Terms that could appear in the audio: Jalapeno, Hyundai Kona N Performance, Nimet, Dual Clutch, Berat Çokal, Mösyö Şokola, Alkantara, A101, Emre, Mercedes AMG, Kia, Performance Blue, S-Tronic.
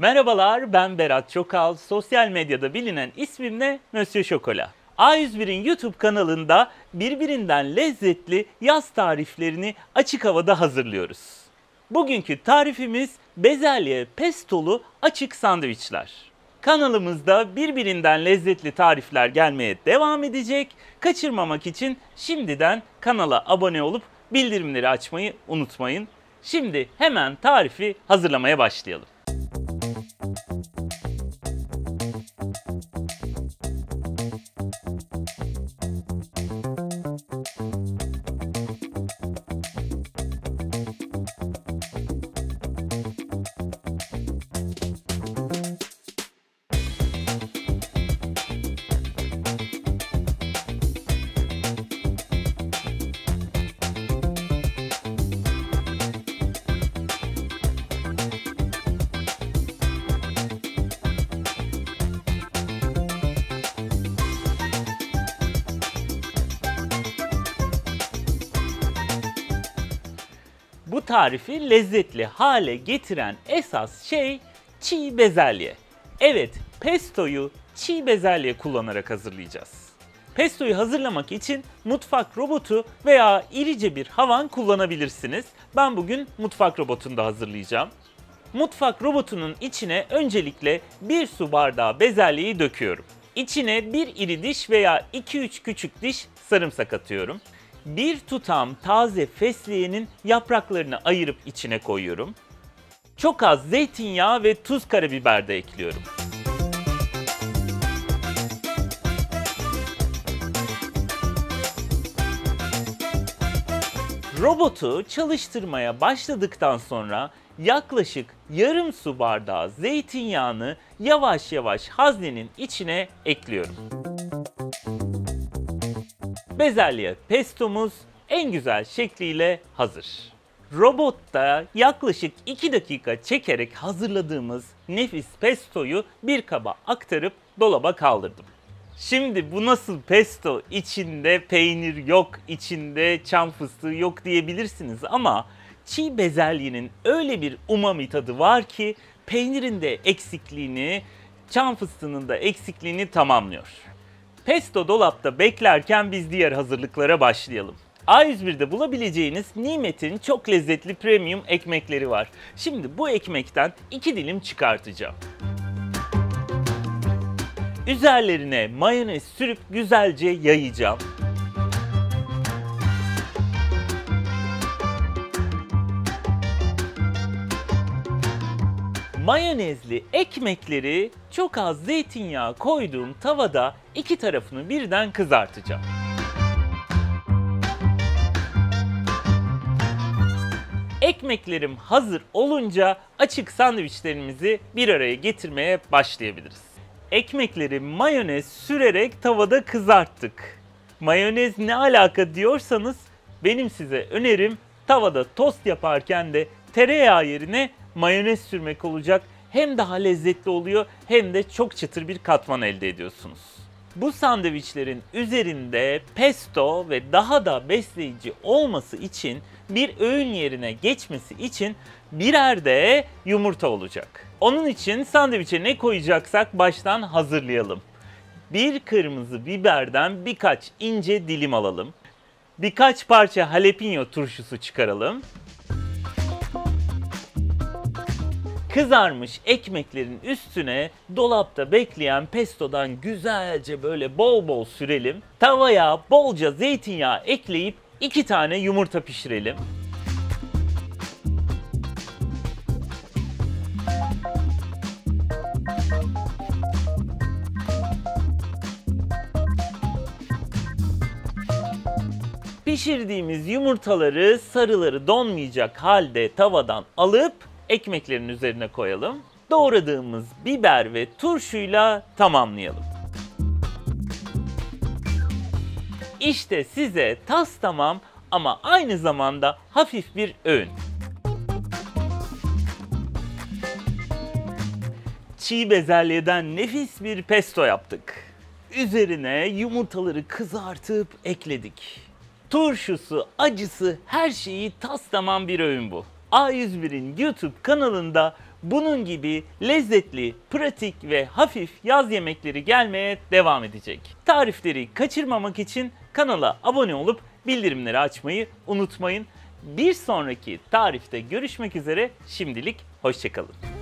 Merhabalar, ben Berat Çokal. Sosyal medyada bilinen ismimle Mösyö Şokola. A101'in YouTube kanalında birbirinden lezzetli yaz tariflerini açık havada hazırlıyoruz. Bugünkü tarifimiz bezelye pestolu açık sandviçler. Kanalımızda birbirinden lezzetli tarifler gelmeye devam edecek. Kaçırmamak için şimdiden kanala abone olup bildirimleri açmayı unutmayın. Şimdi hemen tarifi hazırlamaya başlayalım. Bu tarifi lezzetli hale getiren esas şey çiğ bezelye. Evet, pestoyu çiğ bezelye kullanarak hazırlayacağız. Pestoyu hazırlamak için mutfak robotu veya irice bir havan kullanabilirsiniz. Ben bugün mutfak robotunda hazırlayacağım. Mutfak robotunun içine öncelikle 1 su bardağı bezelyeyi döküyorum. İçine 1 iri diş veya 2-3 küçük diş sarımsak atıyorum. Bir tutam taze fesleğenin yapraklarını ayırıp içine koyuyorum. Çok az zeytinyağı ve tuz, karabiber de ekliyorum. Robotu çalıştırmaya başladıktan sonra yaklaşık yarım su bardağı zeytinyağını yavaş yavaş haznenin içine ekliyorum. Bezelye pestomuz en güzel şekliyle hazır. Robotta yaklaşık 2 dakika çekerek hazırladığımız nefis pestoyu bir kaba aktarıp dolaba kaldırdım. Şimdi bu nasıl pesto, içinde peynir yok, içinde çam fıstığı yok diyebilirsiniz ama çiğ bezelyenin öyle bir umami tadı var ki peynirin de eksikliğini, çam fıstığının da eksikliğini tamamlıyor. Pesto dolapta beklerken biz diğer hazırlıklara başlayalım. A101'de bulabileceğiniz Nimet'in çok lezzetli premium ekmekleri var. Şimdi bu ekmekten 2 dilim çıkartacağım. Üzerlerine mayonez sürüp güzelce yayacağım. Mayonezli ekmekleri çok az zeytinyağı koyduğum tavada iki tarafını birden kızartacağım. Ekmeklerim hazır olunca açık sandviçlerimizi bir araya getirmeye başlayabiliriz. Ekmekleri mayonez sürerek tavada kızarttık. Mayonez ne alaka diyorsanız benim size önerim tavada tost yaparken de tereyağı yerine mayonez sürmek olacak. Hem daha lezzetli oluyor hem de çok çıtır bir katman elde ediyorsunuz. Bu sandviçlerin üzerinde pesto ve daha da besleyici olması için, bir öğün yerine geçmesi için birer de yumurta olacak. Onun için sandviçe ne koyacaksak baştan hazırlayalım. Bir kırmızı biberden birkaç ince dilim alalım. Birkaç parça jalapeno turşusu çıkaralım. Kızarmış ekmeklerin üstüne dolapta bekleyen pestodan güzelce böyle bol bol sürelim. Tavaya bolca zeytinyağı ekleyip 2 tane yumurta pişirelim. Pişirdiğimiz yumurtaları, sarıları donmayacak halde tavadan alıp ekmeklerin üzerine koyalım. Doğradığımız biber ve turşuyla tamamlayalım. İşte size tas tamam ama aynı zamanda hafif bir öğün. Çiğ bezelyeden nefis bir pesto yaptık. Üzerine yumurtaları kızartıp ekledik. Turşusu, acısı, her şeyi tas tamam bir öğün bu. A101'in YouTube kanalında bunun gibi lezzetli, pratik ve hafif yaz yemekleri gelmeye devam edecek. Tarifleri kaçırmamak için kanala abone olup bildirimleri açmayı unutmayın. Bir sonraki tarifte görüşmek üzere, şimdilik hoşçakalın.